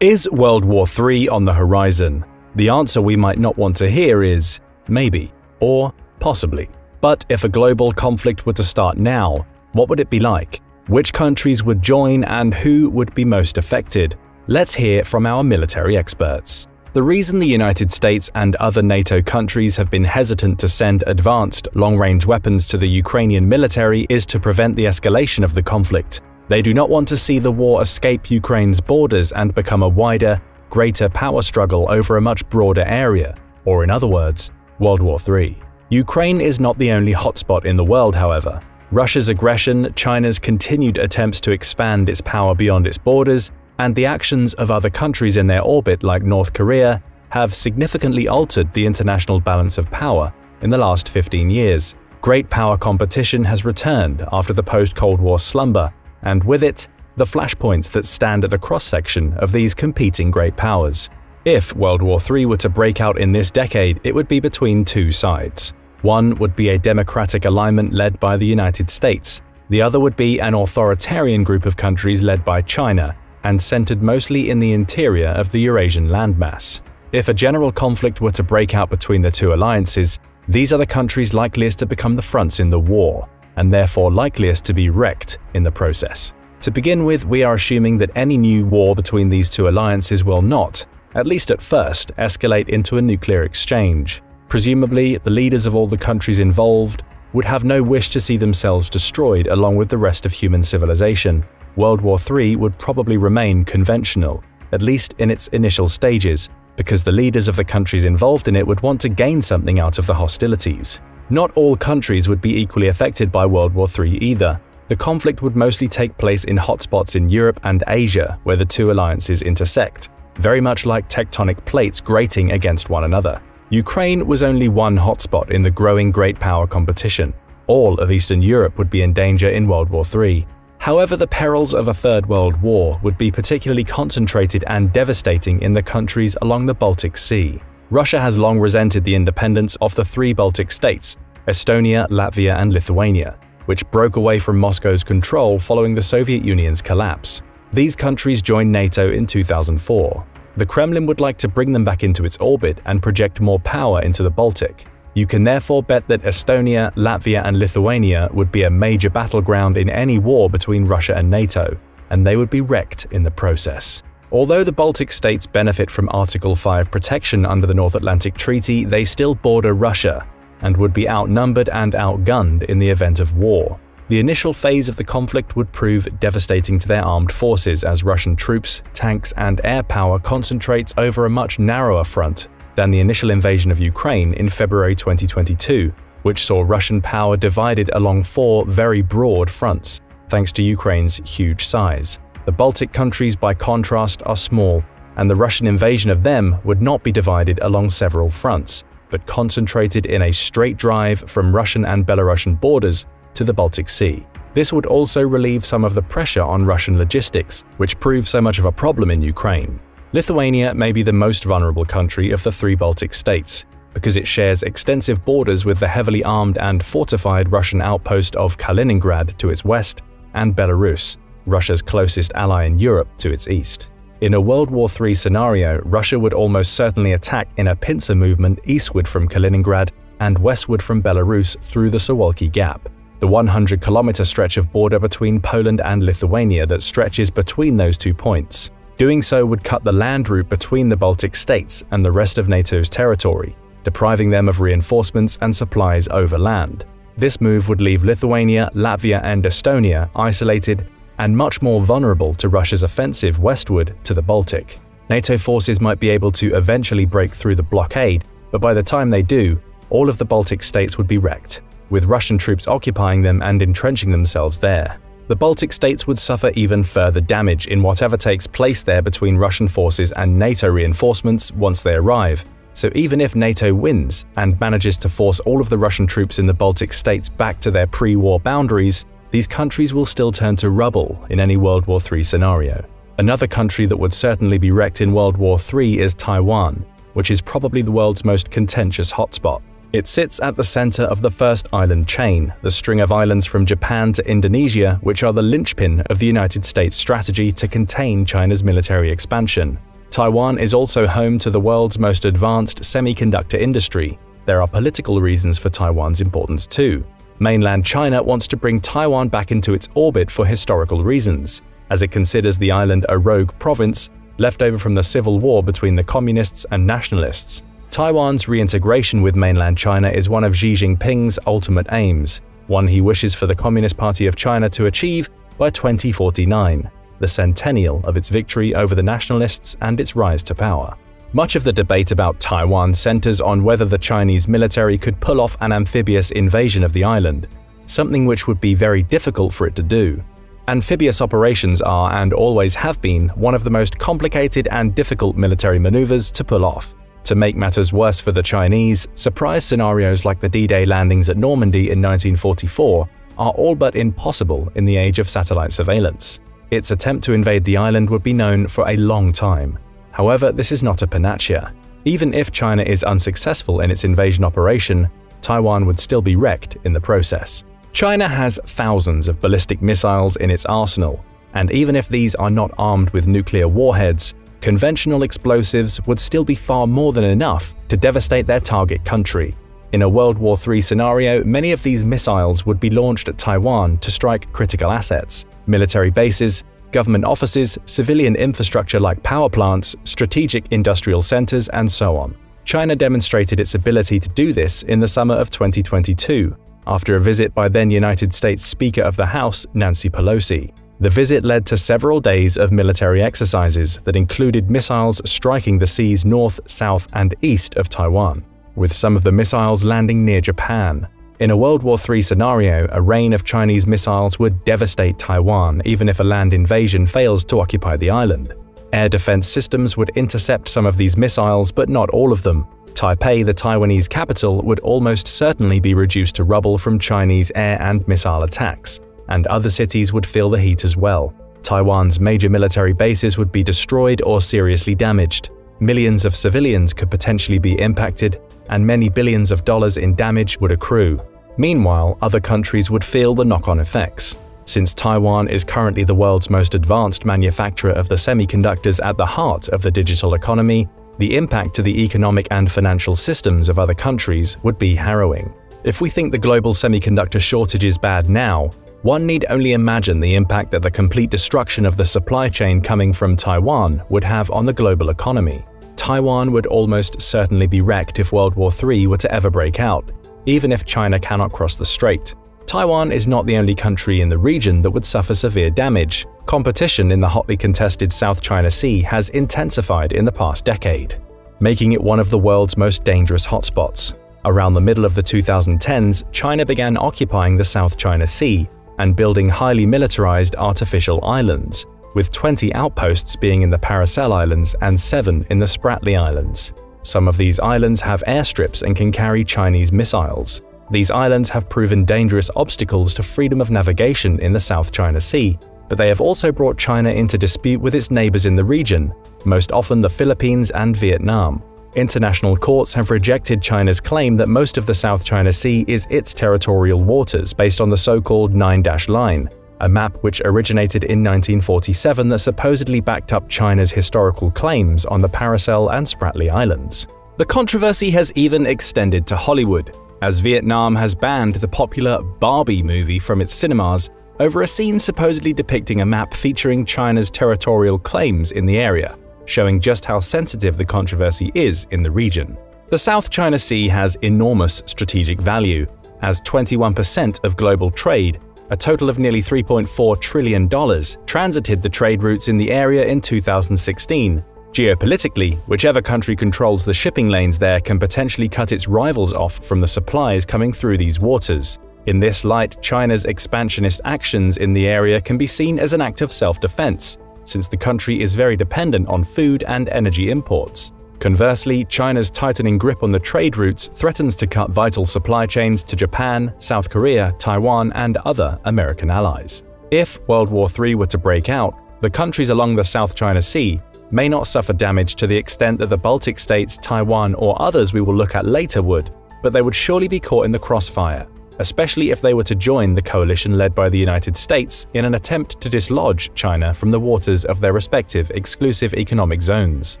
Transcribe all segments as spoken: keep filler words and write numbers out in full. Is World War Three on the horizon? The answer we might not want to hear is maybe or possibly. But if a global conflict were to start now, what would it be like? Which countries would join and who would be most affected? Let's hear from our military experts. The reason the United States and other NATO countries have been hesitant to send advanced, long-range weapons to the Ukrainian military is to prevent the escalation of the conflict. They do not want to see the war escape Ukraine's borders and become a wider, greater power struggle over a much broader area, or in other words, World War Three. Ukraine is not the only hotspot in the world, however. Russia's aggression, China's continued attempts to expand its power beyond its borders, and the actions of other countries in their orbit like North Korea have significantly altered the international balance of power in the last fifteen years. Great power competition has returned after the post-Cold War slumber, and with it, the flashpoints that stand at the cross-section of these competing great powers. If World War Three were to break out in this decade, it would be between two sides. One would be a democratic alignment led by the United States. The other would be an authoritarian group of countries led by China and centered mostly in the interior of the Eurasian landmass. If a general conflict were to break out between the two alliances, these are the countries likeliest to become the fronts in the war, and therefore likeliest to be wrecked in the process. To begin with, we are assuming that any new war between these two alliances will not, at least at first, escalate into a nuclear exchange. Presumably, the leaders of all the countries involved would have no wish to see themselves destroyed along with the rest of human civilization. World War Three would probably remain conventional, at least in its initial stages, because the leaders of the countries involved in it would want to gain something out of the hostilities. Not all countries would be equally affected by World War Three either. The conflict would mostly take place in hotspots in Europe and Asia, where the two alliances intersect, very much like tectonic plates grating against one another. Ukraine was only one hotspot in the growing great power competition. All of Eastern Europe would be in danger in World War Three. However, the perils of a Third World War would be particularly concentrated and devastating in the countries along the Baltic Sea. Russia has long resented the independence of the three Baltic states, Estonia, Latvia, and Lithuania, which broke away from Moscow's control following the Soviet Union's collapse. These countries joined NATO in two thousand four. The Kremlin would like to bring them back into its orbit and project more power into the Baltic. You can therefore bet that Estonia, Latvia, and Lithuania would be a major battleground in any war between Russia and NATO, and they would be wrecked in the process. Although the Baltic states benefit from Article five protection under the North Atlantic Treaty, they still border Russia and would be outnumbered and outgunned in the event of war. The initial phase of the conflict would prove devastating to their armed forces as Russian troops, tanks, and air power concentrates over a much narrower front than the initial invasion of Ukraine in February twenty twenty-two, which saw Russian power divided along four very broad fronts, thanks to Ukraine's huge size. The Baltic countries, by contrast, are small, and the Russian invasion of them would not be divided along several fronts, but concentrated in a straight drive from Russian and Belarusian borders to the Baltic Sea. This would also relieve some of the pressure on Russian logistics, which proved so much of a problem in Ukraine. Lithuania may be the most vulnerable country of the three Baltic states, because it shares extensive borders with the heavily armed and fortified Russian outpost of Kaliningrad to its west and Belarus, Russia's closest ally in Europe, to its east. In a World War Three scenario, Russia would almost certainly attack in a pincer movement eastward from Kaliningrad and westward from Belarus through the Suwałki Gap, the one hundred kilometer stretch of border between Poland and Lithuania that stretches between those two points. Doing so would cut the land route between the Baltic states and the rest of NATO's territory, depriving them of reinforcements and supplies over land. This move would leave Lithuania, Latvia, and Estonia isolated and much more vulnerable to Russia's offensive westward to the Baltic. NATO forces might be able to eventually break through the blockade, but by the time they do, all of the Baltic states would be wrecked, with Russian troops occupying them and entrenching themselves there. The Baltic states would suffer even further damage in whatever takes place there between Russian forces and NATO reinforcements once they arrive. So even if NATO wins and manages to force all of the Russian troops in the Baltic states back to their pre-war boundaries, these countries will still turn to rubble in any World War Three scenario. Another country that would certainly be wrecked in World War Three is Taiwan, which is probably the world's most contentious hotspot. It sits at the center of the first island chain, the string of islands from Japan to Indonesia, which are the linchpin of the United States' strategy to contain China's military expansion. Taiwan is also home to the world's most advanced semiconductor industry. There are political reasons for Taiwan's importance too. Mainland China wants to bring Taiwan back into its orbit for historical reasons, as it considers the island a rogue province left over from the civil war between the communists and nationalists. Taiwan's reintegration with mainland China is one of Xi Jinping's ultimate aims, one he wishes for the Communist Party of China to achieve by twenty forty-nine, the centennial of its victory over the nationalists and its rise to power. Much of the debate about Taiwan centers on whether the Chinese military could pull off an amphibious invasion of the island, something which would be very difficult for it to do. Amphibious operations are, and always have been, one of the most complicated and difficult military maneuvers to pull off. To make matters worse for the Chinese, surprise scenarios like the D-Day landings at Normandy in nineteen forty-four are all but impossible in the age of satellite surveillance. Its attempt to invade the island would be known for a long time. However, this is not a panacea. Even if China is unsuccessful in its invasion operation, Taiwan would still be wrecked in the process. China has thousands of ballistic missiles in its arsenal, and even if these are not armed with nuclear warheads, conventional explosives would still be far more than enough to devastate their target country. In a World War Three scenario, many of these missiles would be launched at Taiwan to strike critical assets, military bases, government offices, civilian infrastructure like power plants, strategic industrial centers, and so on. China demonstrated its ability to do this in the summer of twenty twenty-two, after a visit by then United States Speaker of the House, Nancy Pelosi. The visit led to several days of military exercises that included missiles striking the seas north, south, and east of Taiwan, with some of the missiles landing near Japan. In a World War Three scenario, a rain of Chinese missiles would devastate Taiwan even if a land invasion fails to occupy the island. Air defense systems would intercept some of these missiles, but not all of them. Taipei, the Taiwanese capital, would almost certainly be reduced to rubble from Chinese air and missile attacks, and other cities would feel the heat as well. Taiwan's major military bases would be destroyed or seriously damaged. Millions of civilians could potentially be impacted, and many billions of dollars in damage would accrue. Meanwhile, other countries would feel the knock-on effects. Since Taiwan is currently the world's most advanced manufacturer of the semiconductors at the heart of the digital economy, the impact to the economic and financial systems of other countries would be harrowing. If we think the global semiconductor shortage is bad now, one need only imagine the impact that the complete destruction of the supply chain coming from Taiwan would have on the global economy. Taiwan would almost certainly be wrecked if World War Three were to ever break out, even if China cannot cross the strait. Taiwan is not the only country in the region that would suffer severe damage. Competition in the hotly contested South China Sea has intensified in the past decade, making it one of the world's most dangerous hotspots. Around the middle of the two thousand tens, China began occupying the South China Sea and building highly militarized artificial islands, with twenty outposts being in the Paracel Islands and seven in the Spratly Islands. Some of these islands have airstrips and can carry Chinese missiles. These islands have proven dangerous obstacles to freedom of navigation in the South China Sea, but they have also brought China into dispute with its neighbors in the region, most often the Philippines and Vietnam. International courts have rejected China's claim that most of the South China Sea is its territorial waters based on the so-called Nine Dash Line, a map which originated in nineteen forty-seven that supposedly backed up China's historical claims on the Paracel and Spratly Islands. The controversy has even extended to Hollywood, as Vietnam has banned the popular Barbie movie from its cinemas over a scene supposedly depicting a map featuring China's territorial claims in the area, showing just how sensitive the controversy is in the region. The South China Sea has enormous strategic value, as twenty-one percent of global trade, a total of nearly three point four trillion dollars, transited the trade routes in the area in two thousand sixteen. Geopolitically, whichever country controls the shipping lanes there can potentially cut its rivals off from the supplies coming through these waters. In this light, China's expansionist actions in the area can be seen as an act of self-defense, since the country is very dependent on food and energy imports. Conversely, China's tightening grip on the trade routes threatens to cut vital supply chains to Japan, South Korea, Taiwan, and other American allies. If World War Three were to break out, the countries along the South China Sea may not suffer damage to the extent that the Baltic states, Taiwan, or others we will look at later would, but they would surely be caught in the crossfire, especially if they were to join the coalition led by the United States in an attempt to dislodge China from the waters of their respective exclusive economic zones.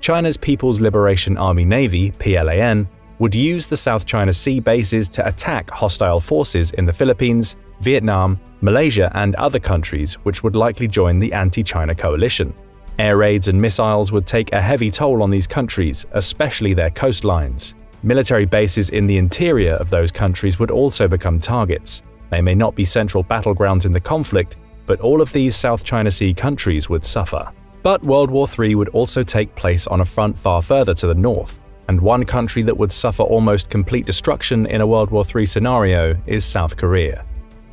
China's People's Liberation Army Navy, P L A N, would use the South China Sea bases to attack hostile forces in the Philippines, Vietnam, Malaysia, and other countries which would likely join the anti-China coalition. Air raids and missiles would take a heavy toll on these countries, especially their coastlines. Military bases in the interior of those countries would also become targets. They may not be central battlegrounds in the conflict, but all of these South China Sea countries would suffer. But World War Three would also take place on a front far further to the north, and one country that would suffer almost complete destruction in a World War Three scenario is South Korea.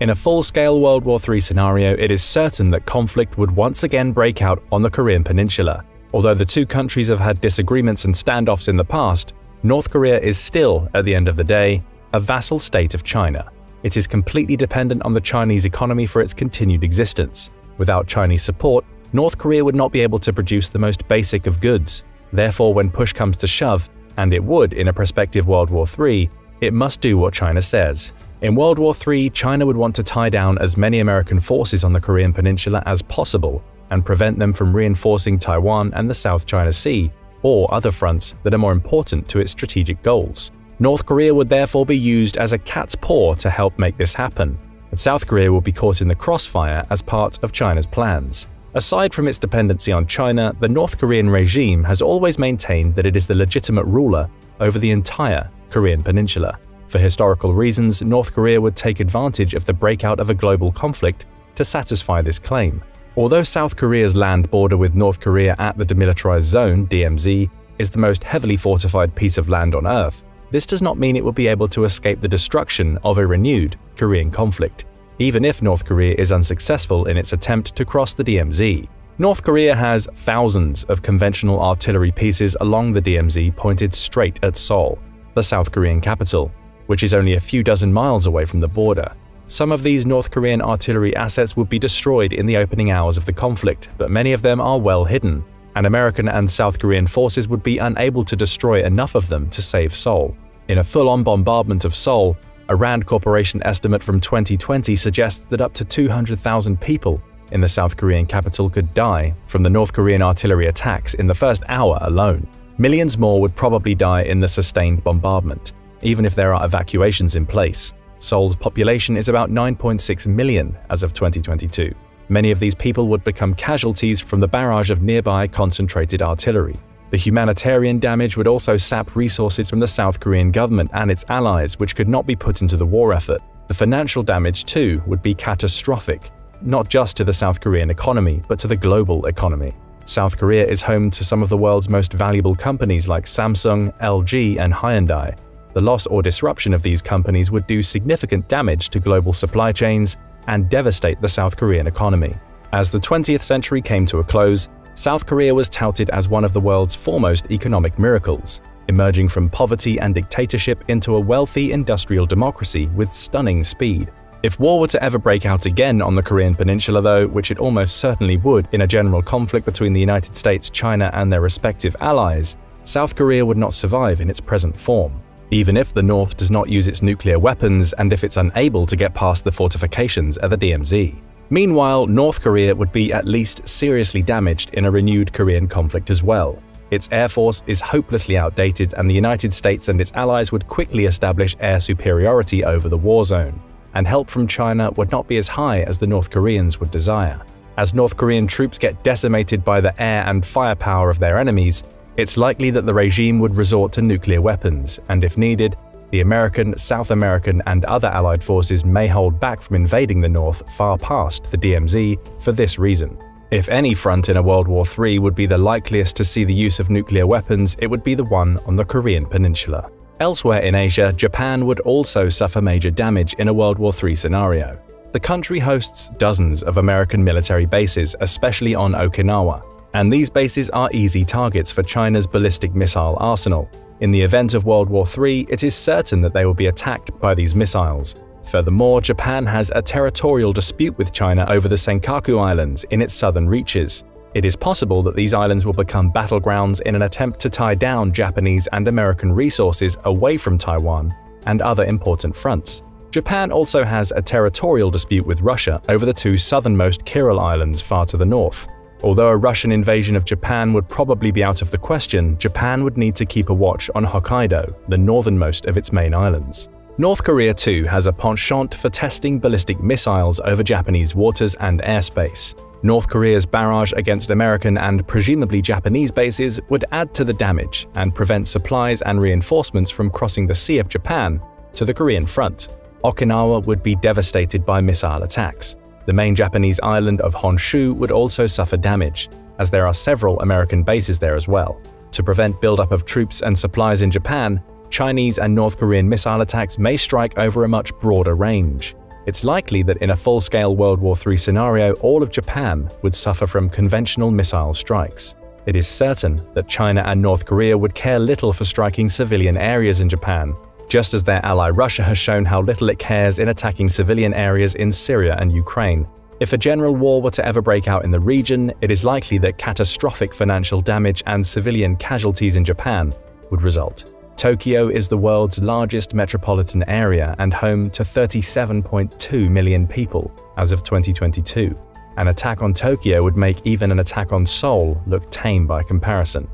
In a full-scale World War Three scenario, it is certain that conflict would once again break out on the Korean Peninsula. Although the two countries have had disagreements and standoffs in the past, North Korea is still, at the end of the day, a vassal state of China. It is completely dependent on the Chinese economy for its continued existence. Without Chinese support, North Korea would not be able to produce the most basic of goods. Therefore, when push comes to shove, and it would in a prospective World War Three, it must do what China says. In World War Three, China would want to tie down as many American forces on the Korean Peninsula as possible and prevent them from reinforcing Taiwan and the South China Sea, or other fronts that are more important to its strategic goals. North Korea would therefore be used as a cat's paw to help make this happen, and South Korea would be caught in the crossfire as part of China's plans. Aside from its dependency on China, the North Korean regime has always maintained that it is the legitimate ruler over the entire Korean Peninsula. For historical reasons, North Korea would take advantage of the breakout of a global conflict to satisfy this claim. Although South Korea's land border with North Korea at the Demilitarized Zone, D M Z, is the most heavily fortified piece of land on Earth, this does not mean it would be able to escape the destruction of a renewed Korean conflict, even if North Korea is unsuccessful in its attempt to cross the D M Z. North Korea has thousands of conventional artillery pieces along the D M Z pointed straight at Seoul, the South Korean capital, which is only a few dozen miles away from the border. Some of these North Korean artillery assets would be destroyed in the opening hours of the conflict, but many of them are well hidden, and American and South Korean forces would be unable to destroy enough of them to save Seoul. In a full-on bombardment of Seoul, a RAND Corporation estimate from twenty twenty suggests that up to two hundred thousand people in the South Korean capital could die from the North Korean artillery attacks in the first hour alone. Millions more would probably die in the sustained bombardment, even if there are evacuations in place. Seoul's population is about nine point six million as of twenty twenty-two. Many of these people would become casualties from the barrage of nearby concentrated artillery. The humanitarian damage would also sap resources from the South Korean government and its allies, which could not be put into the war effort. The financial damage, too, would be catastrophic, not just to the South Korean economy, but to the global economy. South Korea is home to some of the world's most valuable companies like Samsung, L G, and Hyundai. The loss or disruption of these companies would do significant damage to global supply chains and devastate the South Korean economy. As the twentieth century came to a close, South Korea was touted as one of the world's foremost economic miracles, emerging from poverty and dictatorship into a wealthy industrial democracy with stunning speed. If war were to ever break out again on the Korean Peninsula, though, which it almost certainly would in a general conflict between the United States, China, and their respective allies, South Korea would not survive in its present form. Even if the North does not use its nuclear weapons and if it's unable to get past the fortifications at the D M Z. Meanwhile, North Korea would be at least seriously damaged in a renewed Korean conflict as well. Its air force is hopelessly outdated, and the United States and its allies would quickly establish air superiority over the war zone, and help from China would not be as high as the North Koreans would desire. As North Korean troops get decimated by the air and firepower of their enemies, it's likely that the regime would resort to nuclear weapons, and if needed, the American, South American, and other allied forces may hold back from invading the North far past the D M Z for this reason. If any front in a World War Three would be the likeliest to see the use of nuclear weapons, it would be the one on the Korean Peninsula. Elsewhere in Asia, Japan would also suffer major damage in a World War Three scenario. The country hosts dozens of American military bases, especially on Okinawa, and these bases are easy targets for China's ballistic missile arsenal. In the event of World War Three, it is certain that they will be attacked by these missiles. Furthermore, Japan has a territorial dispute with China over the Senkaku Islands in its southern reaches. It is possible that these islands will become battlegrounds in an attempt to tie down Japanese and American resources away from Taiwan and other important fronts. Japan also has a territorial dispute with Russia over the two southernmost Kuril Islands far to the north. Although a Russian invasion of Japan would probably be out of the question, Japan would need to keep a watch on Hokkaido, the northernmost of its main islands. North Korea too has a penchant for testing ballistic missiles over Japanese waters and airspace. North Korea's barrage against American and presumably Japanese bases would add to the damage and prevent supplies and reinforcements from crossing the Sea of Japan to the Korean front. Okinawa would be devastated by missile attacks. The main Japanese island of Honshu would also suffer damage, as there are several American bases there as well. To prevent buildup of troops and supplies in Japan, Chinese and North Korean missile attacks may strike over a much broader range. It's likely that in a full-scale World War Three scenario, all of Japan would suffer from conventional missile strikes. It is certain that China and North Korea would care little for striking civilian areas in Japan, just as their ally Russia has shown how little it cares in attacking civilian areas in Syria and Ukraine. If a general war were to ever break out in the region, it is likely that catastrophic financial damage and civilian casualties in Japan would result. Tokyo is the world's largest metropolitan area and home to thirty-seven point two million people as of twenty twenty-two. An attack on Tokyo would make even an attack on Seoul look tame by comparison.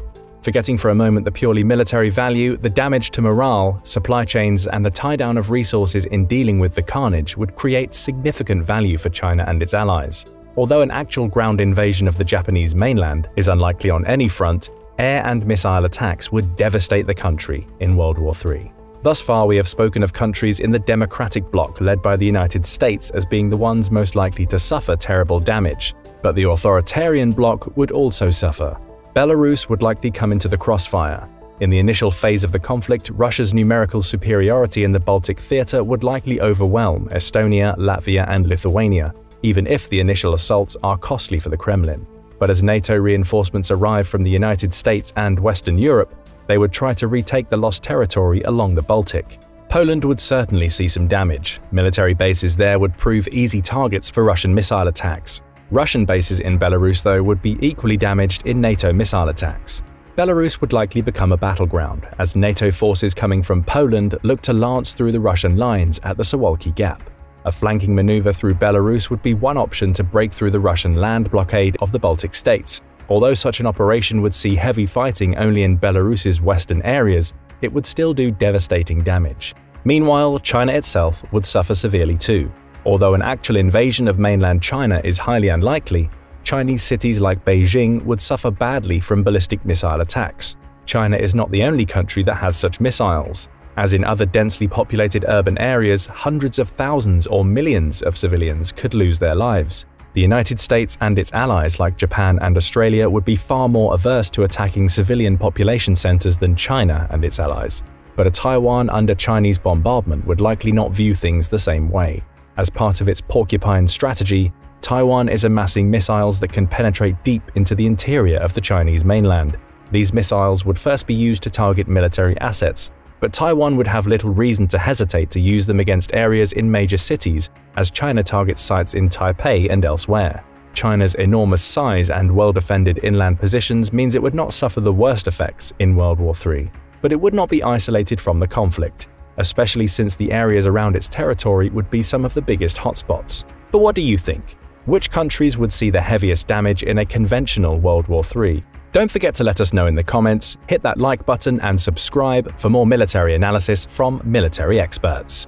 Forgetting for a moment the purely military value, the damage to morale, supply chains, and the tie-down of resources in dealing with the carnage would create significant value for China and its allies. Although an actual ground invasion of the Japanese mainland is unlikely on any front, air and missile attacks would devastate the country in World War Three. Thus far, we have spoken of countries in the democratic bloc led by the United States as being the ones most likely to suffer terrible damage, but the authoritarian bloc would also suffer. Belarus would likely come into the crossfire. In the initial phase of the conflict, Russia's numerical superiority in the Baltic theater would likely overwhelm Estonia, Latvia, and Lithuania, even if the initial assaults are costly for the Kremlin. But as NATO reinforcements arrive from the United States and Western Europe, they would try to retake the lost territory along the Baltic. Poland would certainly see some damage. Military bases there would prove easy targets for Russian missile attacks. Russian bases in Belarus, though, would be equally damaged in NATO missile attacks. Belarus would likely become a battleground, as NATO forces coming from Poland look to lance through the Russian lines at the Suwałki Gap. A flanking maneuver through Belarus would be one option to break through the Russian land blockade of the Baltic states. Although such an operation would see heavy fighting only in Belarus's western areas, it would still do devastating damage. Meanwhile, China itself would suffer severely too. Although an actual invasion of mainland China is highly unlikely, Chinese cities like Beijing would suffer badly from ballistic missile attacks. China is not the only country that has such missiles. As in other densely populated urban areas, hundreds of thousands or millions of civilians could lose their lives. The United States and its allies like Japan and Australia would be far more averse to attacking civilian population centers than China and its allies. But a Taiwan under Chinese bombardment would likely not view things the same way. As part of its porcupine strategy, Taiwan is amassing missiles that can penetrate deep into the interior of the Chinese mainland. These missiles would first be used to target military assets, but Taiwan would have little reason to hesitate to use them against areas in major cities as China targets sites in Taipei and elsewhere. China's enormous size and well-defended inland positions means it would not suffer the worst effects in World War Three, but it would not be isolated from the conflict, especially since the areas around its territory would be some of the biggest hotspots. But what do you think? Which countries would see the heaviest damage in a conventional World War Three? Don't forget to let us know in the comments, hit that like button and subscribe for more military analysis from military experts.